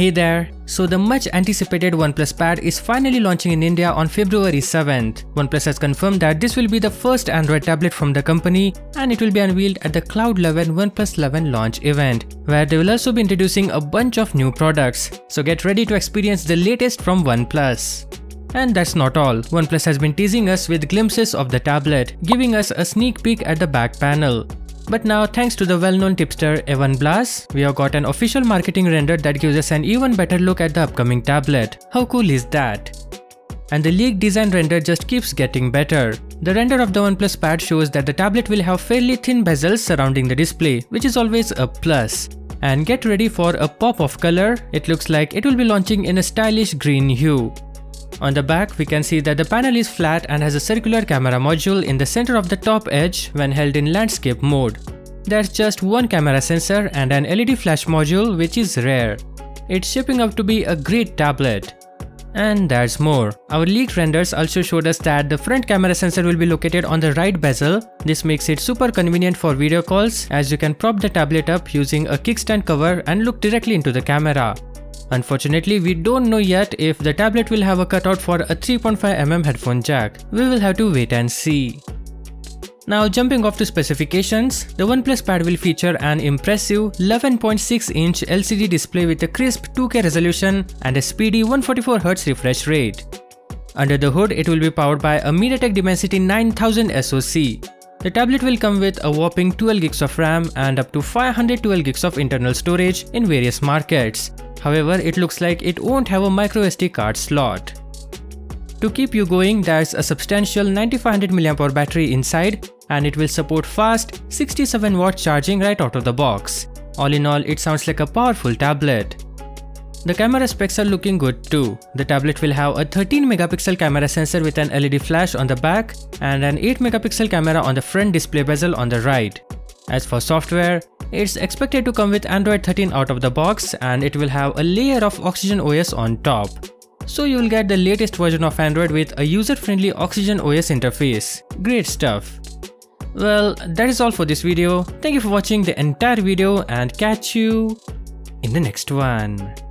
Hey there! So the much anticipated OnePlus Pad is finally launching in India on February 7th. OnePlus has confirmed that this will be the first Android tablet from the company and it will be unveiled at the Cloud 11 OnePlus 11 launch event, where they will also be introducing a bunch of new products. So get ready to experience the latest from OnePlus. And that's not all. OnePlus has been teasing us with glimpses of the tablet, giving us a sneak peek at the back panel. But now, thanks to the well-known tipster Evan Blass, we have got an official marketing render that gives us an even better look at the upcoming tablet. How cool is that? And the leaked design render just keeps getting better. The render of the OnePlus Pad shows that the tablet will have fairly thin bezels surrounding the display, which is always a plus. And get ready for a pop of color. It looks like it will be launching in a stylish green hue. On the back, we can see that the panel is flat and has a circular camera module in the center of the top edge when held in landscape mode. There's just one camera sensor and an LED flash module, which is rare. It's shaping up to be a great tablet. And there's more. Our leaked renders also showed us that the front camera sensor will be located on the right bezel. This makes it super convenient for video calls, as you can prop the tablet up using a kickstand cover and look directly into the camera. Unfortunately, we don't know yet if the tablet will have a cutout for a 3.5mm headphone jack. We will have to wait and see. Now, jumping off to specifications, the OnePlus Pad will feature an impressive 11.6-inch LCD display with a crisp 2K resolution and a speedy 144Hz refresh rate. Under the hood, it will be powered by a MediaTek Dimensity 9000 SoC. The tablet will come with a whopping 12 gigs of RAM and up to 512 gigs of internal storage in various markets. However, it looks like it won't have a microSD card slot. To keep you going, there's a substantial 9500 mAh battery inside, and it will support fast 67W charging right out of the box. All in all, it sounds like a powerful tablet. The camera specs are looking good too. The tablet will have a 13-megapixel camera sensor with an LED flash on the back and an 8-megapixel camera on the front display bezel on the right. As for software, it's expected to come with Android 13 out of the box, and it will have a layer of Oxygen OS on top. So you'll get the latest version of Android with a user-friendly Oxygen OS interface. Great stuff. Well, that is all for this video. Thank you for watching the entire video and catch you in the next one.